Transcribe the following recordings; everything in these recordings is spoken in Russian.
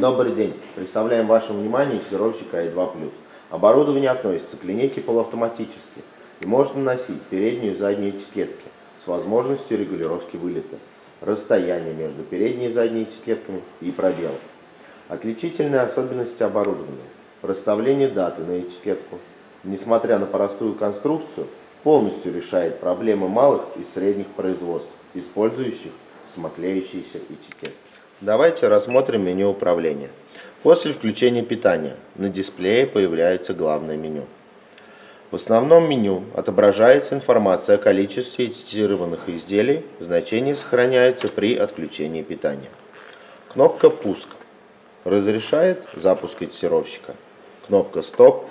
Добрый день! Представляем вашему вниманию фиксировщик АЭ-2 Плюс. Оборудование относится к линейке полуавтоматически и может наносить передние и задние этикетки с возможностью регулировки вылета, расстояния между передней и задней этикетками и пробелов. Отличительные особенности оборудования: расставление даты на этикетку, несмотря на простую конструкцию, полностью решает проблемы малых и средних производств, использующих самоклеющиеся этикетки. Давайте рассмотрим меню управления. После включения питания на дисплее появляется главное меню. В основном меню отображается информация о количестве этикетированных изделий, значение сохраняется при отключении питания. Кнопка «Пуск» разрешает запуск этикетировщика. Кнопка «Стоп»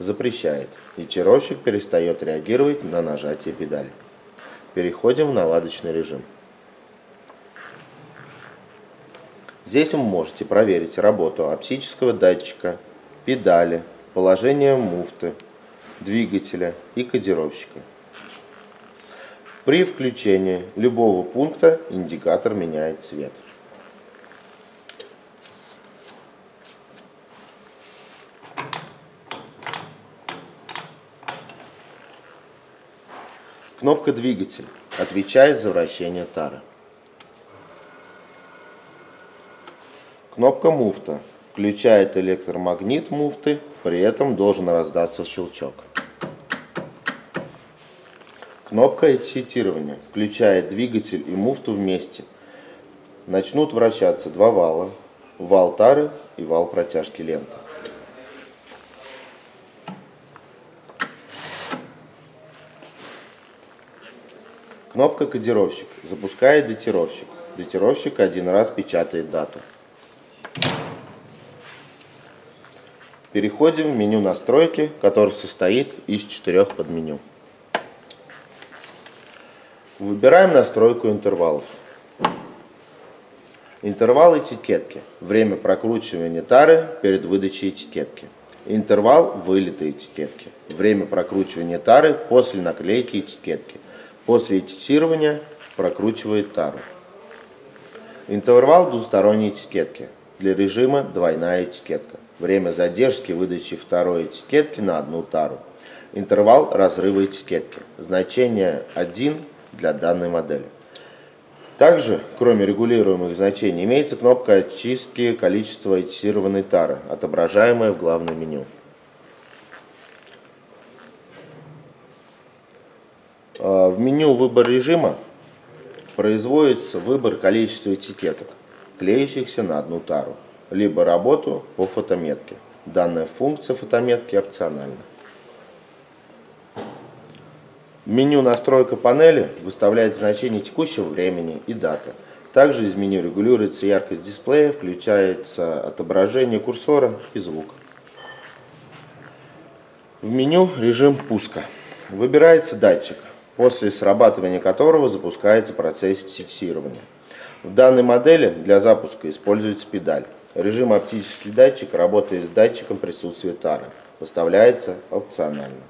запрещает. Этикетировщик перестает реагировать на нажатие педали. Переходим в наладочный режим. Здесь вы можете проверить работу оптического датчика, педали, положение муфты, двигателя и кодировщика. При включении любого пункта индикатор меняет цвет. Кнопка «Двигатель» отвечает за вращение тары. Кнопка «Муфта» включает электромагнит муфты, при этом должен раздаться щелчок. Кнопка «Этикетирование» включает двигатель и муфту вместе. Начнут вращаться два вала: вал тары и вал протяжки ленты. Кнопка «Кодировщик» запускает датировщик. Датировщик один раз печатает дату. Переходим в меню настройки, которое состоит из 4 подменю. Выбираем настройку интервалов. Интервал этикетки – время прокручивания тары перед выдачей этикетки. Интервал вылета этикетки – время прокручивания тары после наклейки этикетки. После этикетирования прокручивает тару. Интервал двусторонней этикетки для режима «Двойная этикетка». Время задержки выдачи второй этикетки на одну тару. Интервал разрыва этикетки. Значение 1 для данной модели. Также, кроме регулируемых значений, имеется кнопка очистки количества этикетированной тары, отображаемая в главном меню. В меню «Выбор режима» производится выбор количества этикеток, клеящихся на одну тару, либо работу по фотометке. Данная функция фотометки опциональна. В меню «Настройка панели» выставляет значение текущего времени и даты. Также из меню регулируется яркость дисплея, включается отображение курсора и звук. В меню «Режим пуска» выбирается датчик, после срабатывания которого запускается процесс этикетирования. В данной модели для запуска используется педаль. Режим «Оптический датчик» работает с датчиком присутствия тары. Выставляется опционально.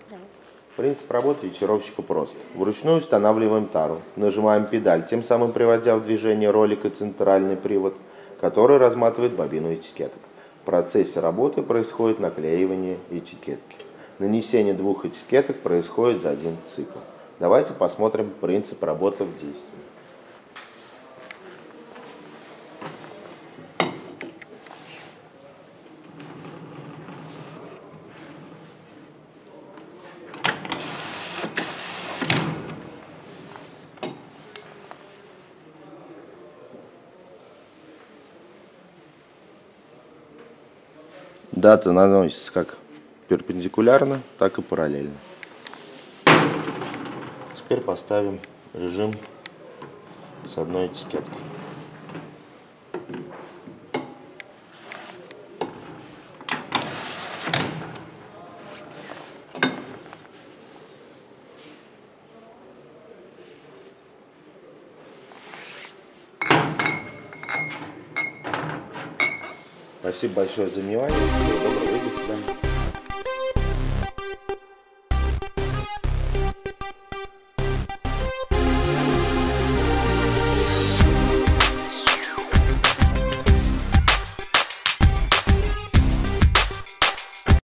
Принцип работы этикетировщика прост. Вручную устанавливаем тару, нажимаем педаль, тем самым приводя в движение ролик и центральный привод, который разматывает бобину этикеток. В процессе работы происходит наклеивание этикетки. Нанесение двух этикеток происходит за один цикл. Давайте посмотрим принцип работы в действии. Дата наносится как перпендикулярно, так и параллельно. Теперь поставим режим с одной этикеткой. Спасибо большое за внимание. Всего доброго. До свидания.